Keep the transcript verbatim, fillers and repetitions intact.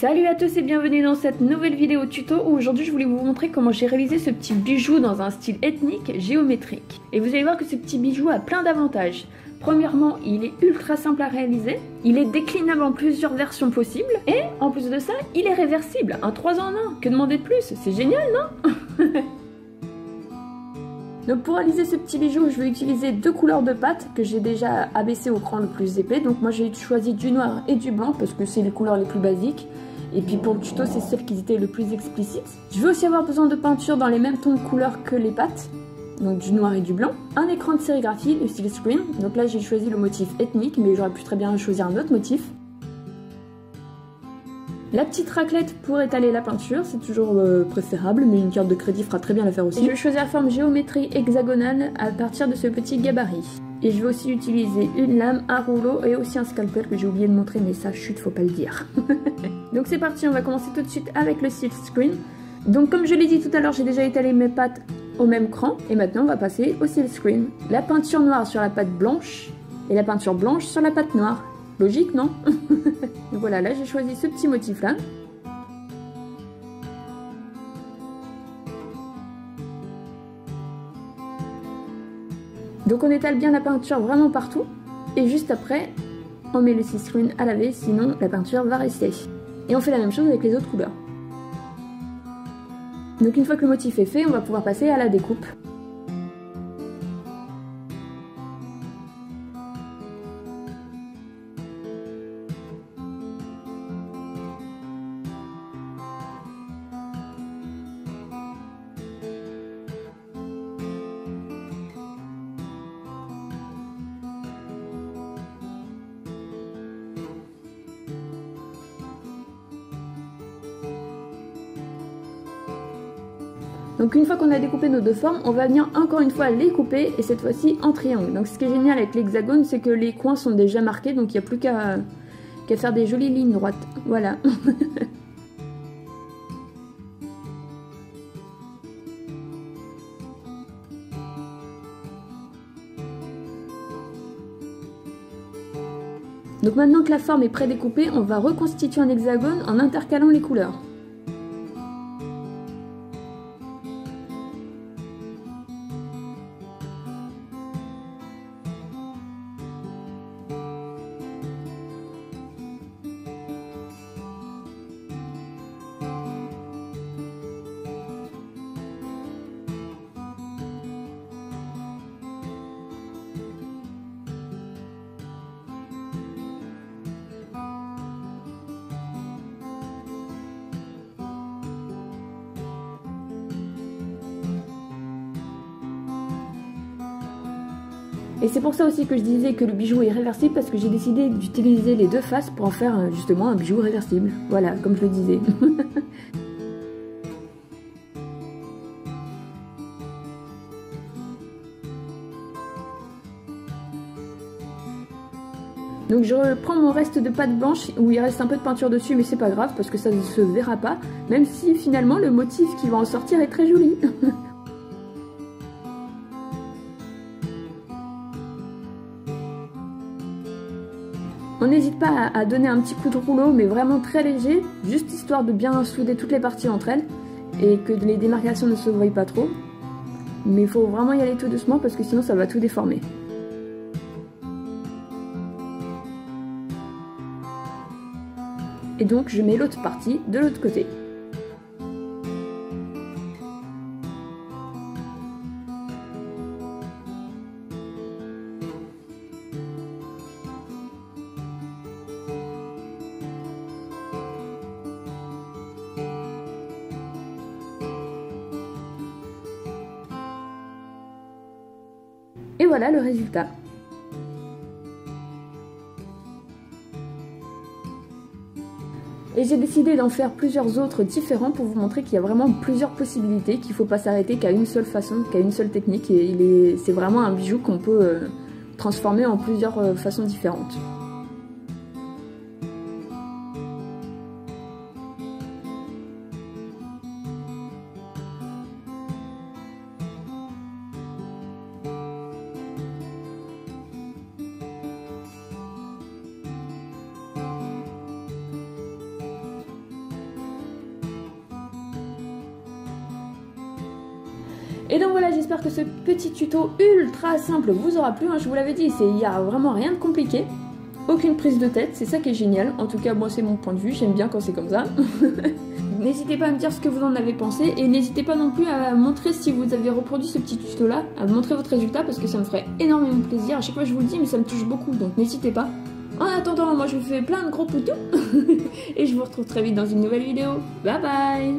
Salut à tous et bienvenue dans cette nouvelle vidéo tuto où aujourd'hui je voulais vous montrer comment j'ai réalisé ce petit bijou dans un style ethnique géométrique. Et vous allez voir que ce petit bijou a plein d'avantages. Premièrement, il est ultra simple à réaliser, il est déclinable en plusieurs versions possibles et en plus de ça, il est réversible, un trois en un, que demander de plus, c'est génial non? Donc pour réaliser ce petit bijou, je vais utiliser deux couleurs de pâte que j'ai déjà abaissées au cran le plus épais. Donc moi j'ai choisi du noir et du blanc parce que c'est les couleurs les plus basiques. Et puis pour le tuto, c'est celles qui étaient le plus explicites. Je vais aussi avoir besoin de peinture dans les mêmes tons de couleurs que les pâtes, donc du noir et du blanc. Un écran de sérigraphie, le Silkscreen. Donc là j'ai choisi le motif ethnique, mais j'aurais pu très bien choisir un autre motif. La petite raclette pour étaler la peinture, c'est toujours euh, préférable, mais une carte de crédit fera très bien l'affaire aussi. Et je vais choisir la forme géométrie hexagonale à partir de ce petit gabarit. Et je vais aussi utiliser une lame, un rouleau et aussi un scalpel que j'ai oublié de montrer, mais ça, chut, faut pas le dire. Donc c'est parti, on va commencer tout de suite avec le Silkscreen. Donc comme je l'ai dit tout à l'heure, j'ai déjà étalé mes pattes au même cran. Et maintenant, on va passer au Silkscreen. La peinture noire sur la pâte blanche et la peinture blanche sur la pâte noire. Logique, non? Donc voilà, là j'ai choisi ce petit motif là. Donc on étale bien la peinture vraiment partout. Et juste après, on met le Silkscreen à laver, sinon la peinture va rester. Et on fait la même chose avec les autres couleurs. Donc une fois que le motif est fait, on va pouvoir passer à la découpe. Donc une fois qu'on a découpé nos deux formes, on va venir encore une fois les couper et cette fois-ci en triangle. Donc ce qui est génial avec l'hexagone, c'est que les coins sont déjà marqués, donc il n'y a plus qu'à qu'à faire des jolies lignes droites. Voilà. Donc maintenant que la forme est prédécoupée, on va reconstituer un hexagone en intercalant les couleurs. Et c'est pour ça aussi que je disais que le bijou est réversible, parce que j'ai décidé d'utiliser les deux faces pour en faire justement un bijou réversible. Voilà, comme je le disais. Donc je reprends mon reste de pâte blanche où il reste un peu de peinture dessus, mais c'est pas grave parce que ça ne se verra pas, même si finalement le motif qui va en sortir est très joli. On n'hésite pas à donner un petit coup de rouleau, mais vraiment très léger, juste histoire de bien souder toutes les parties entre elles et que les démarcations ne se voient pas trop. Mais il faut vraiment y aller tout doucement parce que sinon ça va tout déformer. Et donc je mets l'autre partie de l'autre côté. Et voilà le résultat. Et j'ai décidé d'en faire plusieurs autres différents pour vous montrer qu'il y a vraiment plusieurs possibilités, qu'il ne faut pas s'arrêter qu'à une seule façon, qu'à une seule technique. Et c'est vraiment un bijou qu'on peut transformer en plusieurs façons différentes. Et donc voilà, j'espère que ce petit tuto ultra simple vous aura plu, hein, je vous l'avais dit, il n'y a vraiment rien de compliqué, aucune prise de tête, c'est ça qui est génial, en tout cas moi c'est mon point de vue, j'aime bien quand c'est comme ça. N'hésitez pas à me dire ce que vous en avez pensé et n'hésitez pas non plus à montrer si vous avez reproduit ce petit tuto là, à me montrer votre résultat parce que ça me ferait énormément plaisir, à chaque fois je vous le dis mais ça me touche beaucoup donc n'hésitez pas. En attendant, moi je vous fais plein de gros poutous et je vous retrouve très vite dans une nouvelle vidéo, bye bye.